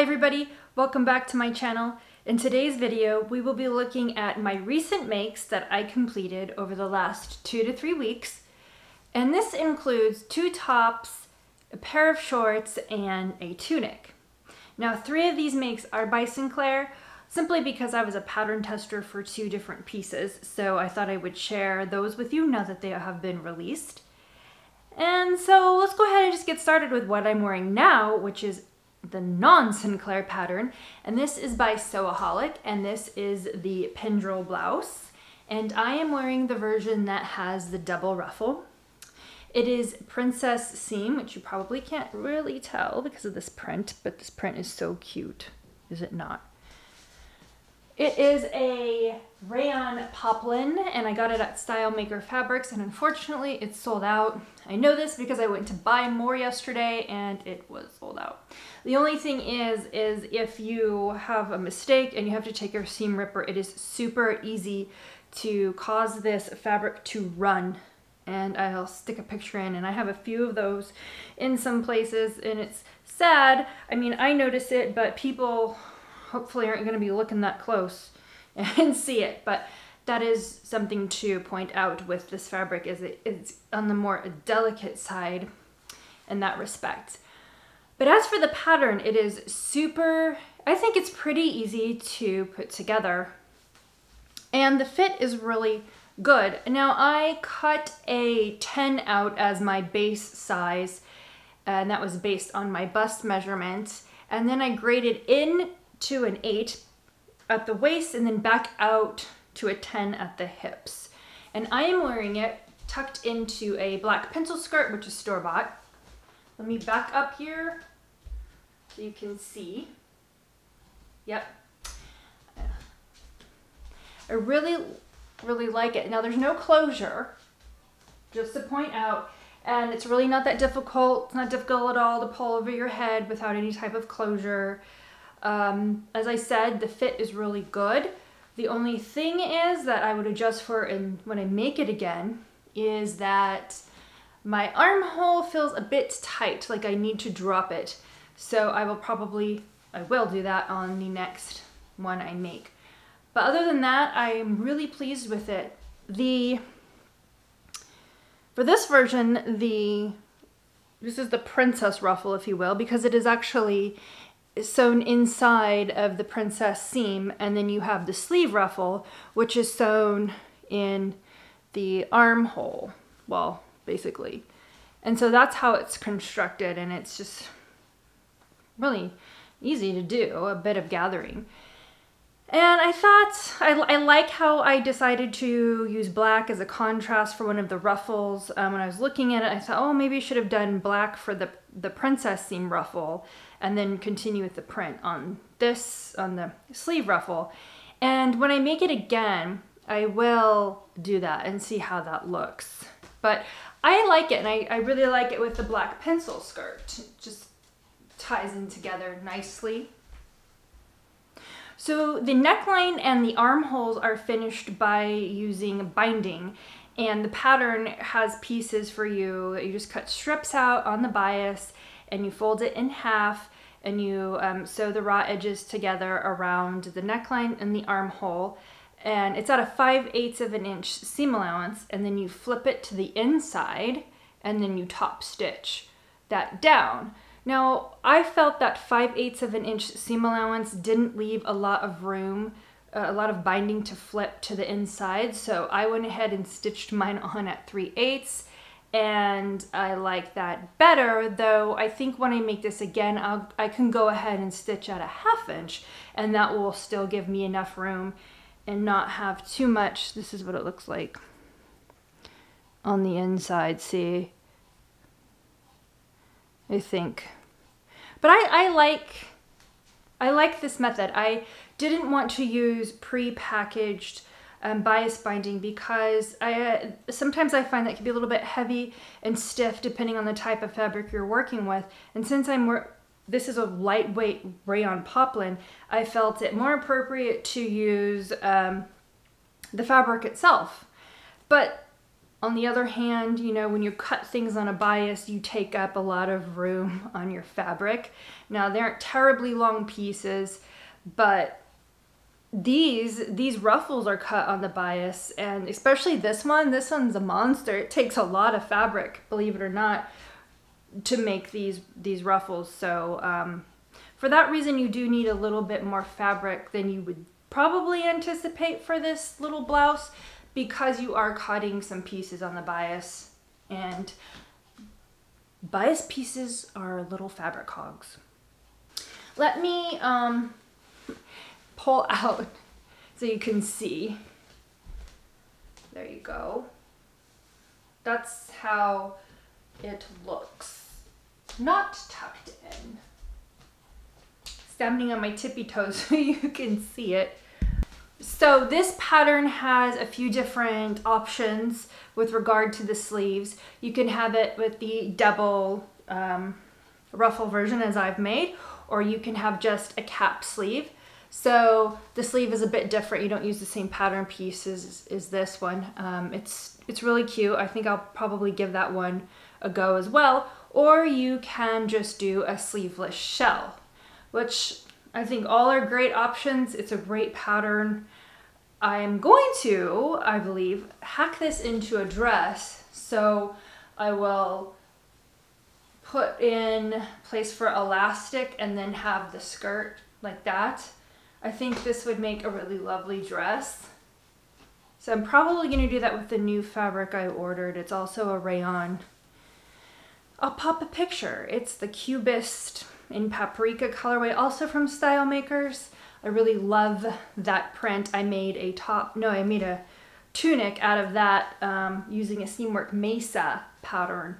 Hi everybody, welcome back to my channel. In today's video, we will be looking at my recent makes that I completed over the last 2 to 3 weeks. And this includes 2 tops, a pair of shorts, and a tunic. Now 3 of these makes are by Sinclair, simply because I was a pattern tester for 2 different pieces, so I thought I would share those with you now that they have been released. And so let's go ahead and just get started with what I'm wearing now, which is the non-Sinclair pattern, and this is by Sewaholic, and this is the Pendrell blouse, and I am wearing the version that has the double ruffle. It is princess seam, which you probably can't really tell because of this print, but this print is so cute, is it not? It is a rayon poplin, and I got it at Style Maker Fabrics, and unfortunately it's sold out. I know this because I went to buy more yesterday and it was sold out. The only thing is if you have a mistake and you have to take your seam ripper, it is super easy to cause this fabric to run. And I'll stick a picture in, and I have a few of those in some places, and it's sad. I mean, I notice it, but people hopefully aren't going to be looking that close and see it, but that is something to point out with this fabric, is it's on the more delicate side in that respect. But as for the pattern, it is super, I think it's pretty easy to put together, and the fit is really good. Now I cut a 10 out as my base size, and that was based on my bust measurement, and then I graded in to an 8 at the waist and then back out to a 10 at the hips. And I am wearing it tucked into a black pencil skirt, which is store-bought. Let me back up here so you can see. Yep. I really, really like it. Now there's no closure, just to point out, and it's really not that difficult. It's not difficult at all to pull over your head without any type of closure. As I said, the fit is really good. The only thing is that I would adjust for, and when I make it again, is that my armhole feels a bit tight, like I need to drop it. So I will do that on the next one I make. But other than that, I'm really pleased with it. For this version, this is the princess ruffle, if you will, because it is actually sewn inside of the princess seam, and then you have the sleeve ruffle, which is sewn in the armhole, well, basically. And so that's how it's constructed, and it's just really easy to do, a bit of gathering. And I thought, I like how I decided to use black as a contrast for one of the ruffles. When I was looking at it, I thought, oh, maybe I should have done black for the princess seam ruffle and then continue with the print on the sleeve ruffle. And when I make it again, I will do that and see how that looks. But I like it, and I really like it with the black pencil skirt. It just ties in together nicely. So the neckline and the armholes are finished by using binding, and the pattern has pieces for you. You just cut strips out on the bias and you fold it in half, and you sew the raw edges together around the neckline and the armhole, and it's at a 5/8 of an inch seam allowance, and then you flip it to the inside and then you top stitch that down. Now, I felt that 5/8 of an inch seam allowance didn't leave a lot of room, a lot of binding to flip to the inside, so I went ahead and stitched mine on at 3/8, and I like that better, though I think when I make this again, I can go ahead and stitch at a 1/2 inch, and that will still give me enough room and not have too much. This is what it looks like on the inside, see? I think. But I like this method. I didn't want to use pre-packaged bias binding because sometimes I find that can be a little bit heavy and stiff depending on the type of fabric you're working with. And since this is a lightweight rayon poplin, I felt it more appropriate to use the fabric itself. But On the other hand, you know, when you cut things on a bias, you take up a lot of room on your fabric. Now, they aren't terribly long pieces, but these ruffles are cut on the bias, and especially this one. This one's a monster. It takes a lot of fabric, believe it or not, to make these ruffles. So for that reason, you do need a little bit more fabric than you would probably anticipate for this little blouse, because you are cutting some pieces on the bias, and bias pieces are little fabric hogs. Let me pull out so you can see. There you go. That's how it looks. Not tucked in. Standing on my tippy toes so you can see it. So this pattern has a few different options with regard to the sleeves. You can have it with the double ruffle version as I've made, or you can have just a cap sleeve. So the sleeve is a bit different. You don't use the same pattern piece as this one. It's really cute. I think I'll probably give that one a go as well. Or you can just do a sleeveless shell, which I think all are great options. It's a great pattern. I'm going to, I believe, hack this into a dress. So I will put in place for elastic and then have the skirt like that. I think this would make a really lovely dress. So I'm probably going to do that with the new fabric I ordered. It's also a rayon. I'll pop a picture. It's the Cubist in Paprika colorway, also from Style Makers. I really love that print. I made a tunic out of that using a Seamwork Mesa pattern,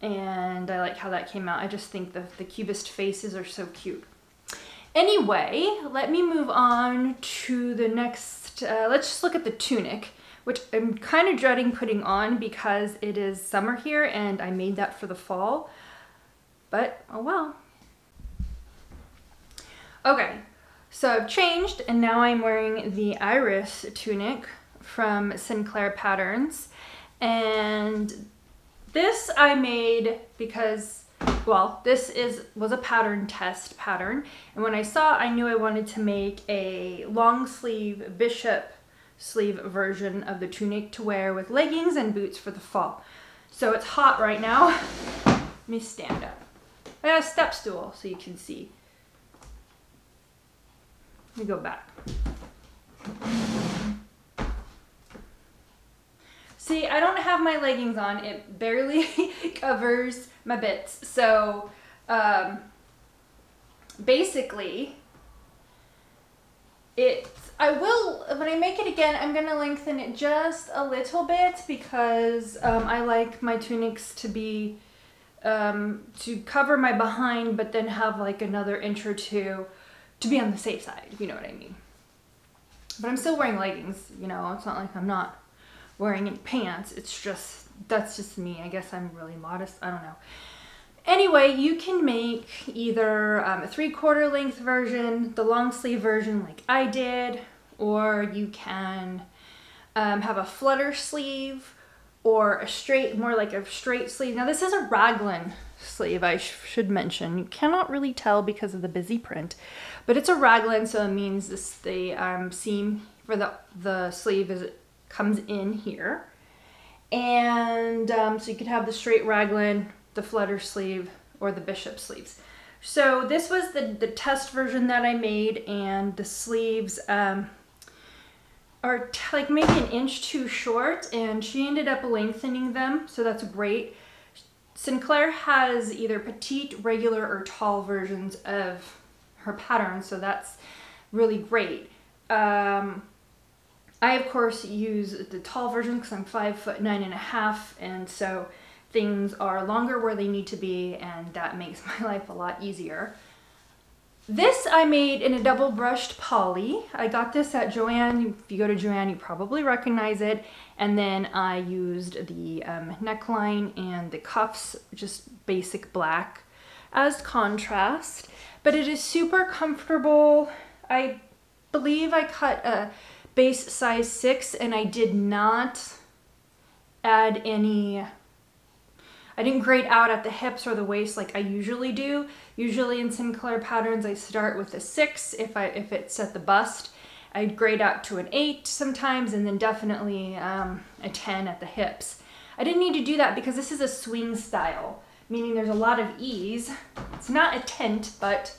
and I like how that came out. I just think the Cubist faces are so cute. Anyway, let me move on to the next. Let's just look at the tunic, which I'm kind of dreading putting on because it is summer here and I made that for the fall, but oh well. Okay, so I've changed and now I'm wearing the Iris tunic from Sinclair Patterns, and this I made because, well, this was a pattern test pattern, and when I saw it, I knew I wanted to make a long sleeve bishop sleeve version of the tunic to wear with leggings and boots for the fall. So it's hot right now. Let me stand up. I got a step stool so you can see. Let me go back. See, I don't have my leggings on. It barely covers my bits. So basically, I will, when I make it again, I'm going to lengthen it just a little bit because I like my tunics to be, to cover my behind, but then have like another inch or two to be on the safe side, if you know what I mean. But I'm still wearing leggings, you know, it's not like I'm not wearing any pants, it's just, that's just me. I guess I'm really modest, I don't know. Anyway, you can make either a 3/4 length version, the long sleeve version like I did, or you can have a flutter sleeve or a straight, more like a straight sleeve. Now this is a raglan sleeve, I should mention. You cannot really tell because of the busy print, but it's a raglan, so it means this, the seam for the sleeve comes in here, and so you could have the straight raglan, the flutter sleeve, or the bishop sleeves. So this was the test version that I made, and the sleeves are like maybe an inch too short, and she ended up lengthening them, so that's great. Sinclair has either petite, regular, or tall versions of her pattern, so that's really great. I, of course, use the tall version because I'm 5'9½", and so things are longer where they need to be, and that makes my life a lot easier. This I made in a double brushed poly. I got this at Joann. If you go to Joann, you probably recognize it. And then I used the neckline and the cuffs, just basic black as contrast. But it is super comfortable. I believe I cut a base size 6, and I did not add any, I didn't grade out at the hips or the waist like I usually do. Usually in Sinclair Patterns, I start with a 6 if it's at the bust. I'd grade out to an 8 sometimes, and then definitely a 10 at the hips. I didn't need to do that because this is a swing style, meaning there's a lot of ease. It's not a tent, but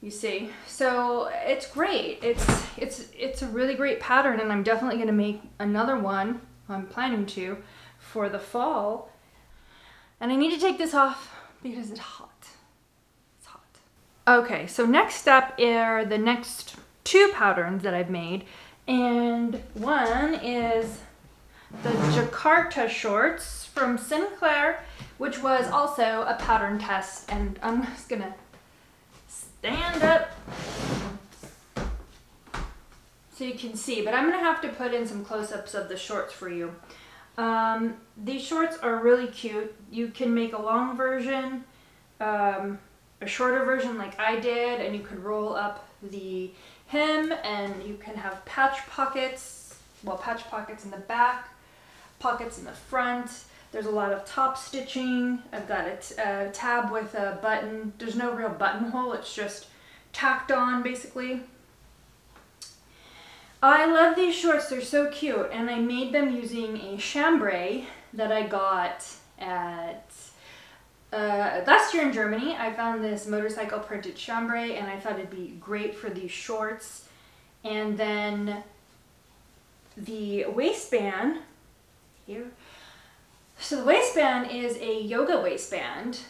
you see. So it's great. It's a really great pattern, and I'm definitely going to make another one. I'm planning to for the fall. And I need to take this off because it's hot. It's hot. Okay, so next step are the next two patterns that I've made. And one is the Jakarta shorts from Sinclair, which was also a pattern test. And I'm just gonna stand up so you can see, but I'm gonna have to put in some close-ups of the shorts for you. These shorts are really cute. You can make a long version, a shorter version like I did, and you could roll up the hem, and you can have patch pockets, well, patch pockets in the back, pockets in the front. There's a lot of top stitching. I've got a tab with a button. There's no real buttonhole, it's just tacked on basically. I love these shorts, they're so cute, and I made them using a chambray that I got at last year in Germany. I found this motorcycle printed chambray, and I thought it'd be great for these shorts. And then the waistband here. So the waistband is a yoga waistband,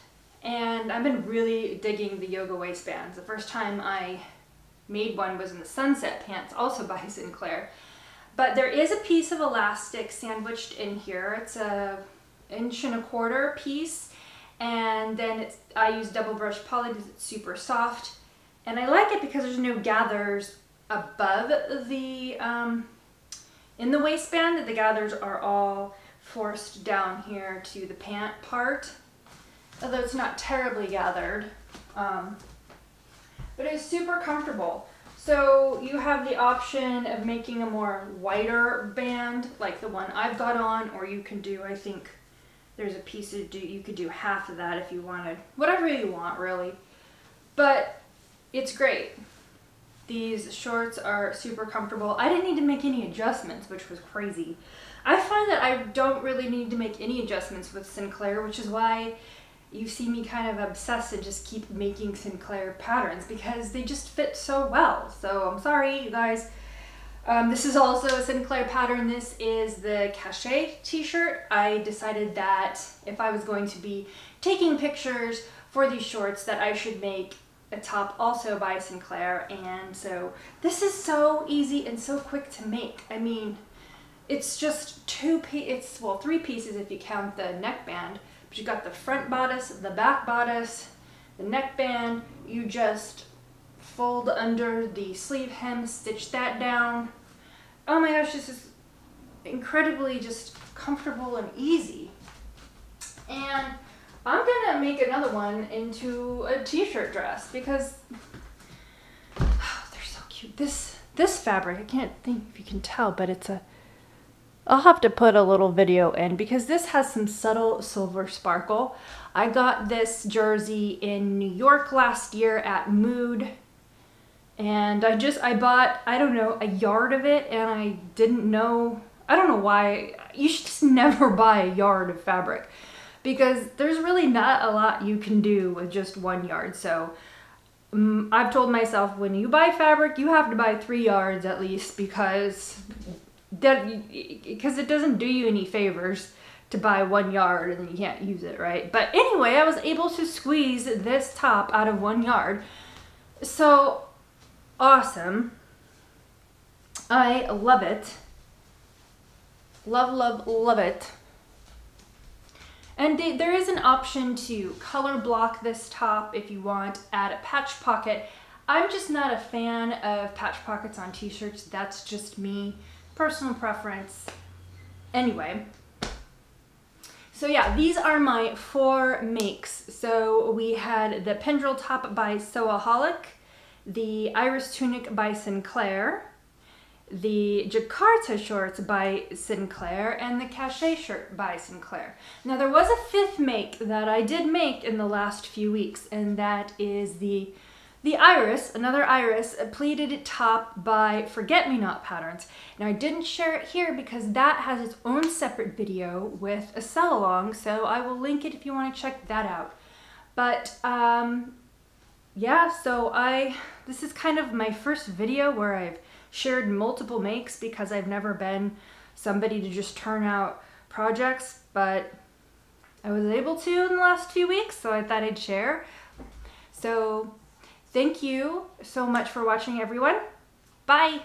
and I've been really digging the yoga waistbands. The first time I made one was in the Sunset Pants, also by Sinclair. But there is a piece of elastic sandwiched in here. It's a 1.25-inch piece, and then it's, I use double brush poly because it's super soft. And I like it because there's no gathers above the, in the waistband. The gathers are all forced down here to the pant part, although it's not terribly gathered. But it's super comfortable. So you have the option of making a more wider band like the one I've got on, or you can do, I think there's a piece of, you could do half of that if you wanted, whatever you want really. But it's great. These shorts are super comfortable. I didn't need to make any adjustments, which was crazy. I find that I don't really need to make any adjustments with Sinclair, which is why you see me kind of obsessed and just keep making Sinclair patterns, because they just fit so well. So I'm sorry, you guys. This is also a Sinclair pattern. This is the Cachet t-shirt. I decided that if I was going to be taking pictures for these shorts, that I should make a top also by Sinclair. And so this is so easy and so quick to make. I mean, it's just three pieces if you count the neckband. But you got the front bodice, the back bodice, the neckband. You just fold under the sleeve hem, stitch that down. Oh my gosh, this is incredibly just comfortable and easy. And I'm gonna make another one into a t-shirt dress because they're so cute. This fabric, I can't think if you can tell, but it's a, I'll have to put a little video in because this has some subtle silver sparkle. I got this jersey in New York last year at Mood, and I bought, I don't know, a yard of it, and I don't know why, you should just never buy a yard of fabric because there's really not a lot you can do with just 1 yard. So I've told myself, when you buy fabric, you have to buy 3 yards at least, because it doesn't do you any favors to buy 1 yard and then you can't use it, right? But anyway, I was able to squeeze this top out of 1 yard. So awesome. I love it. Love, love, love it. And there is an option to color block this top if you want, add a patch pocket. I'm just not a fan of patch pockets on t-shirts. That's just me. Personal preference. Anyway, so yeah, these are my 4 makes. So we had the Pendrell top by Sewaholic, the Iris tunic by Sinclair, the Jakarta shorts by Sinclair and the Cachet shirt by Sinclair. Now there was a fifth make that I did make in the last few weeks, and that is the Iris, another Iris, a pleated top by Forget-Me-Not Patterns. Now I didn't share it here because that has its own separate video with a sell-along, so I will link it if you want to check that out. But yeah, so this is kind of my first video where I've shared multiple makes because I've never been somebody to just turn out projects, but I was able to in the last few weeks, so I thought I'd share. So thank you so much for watching, everyone. Bye!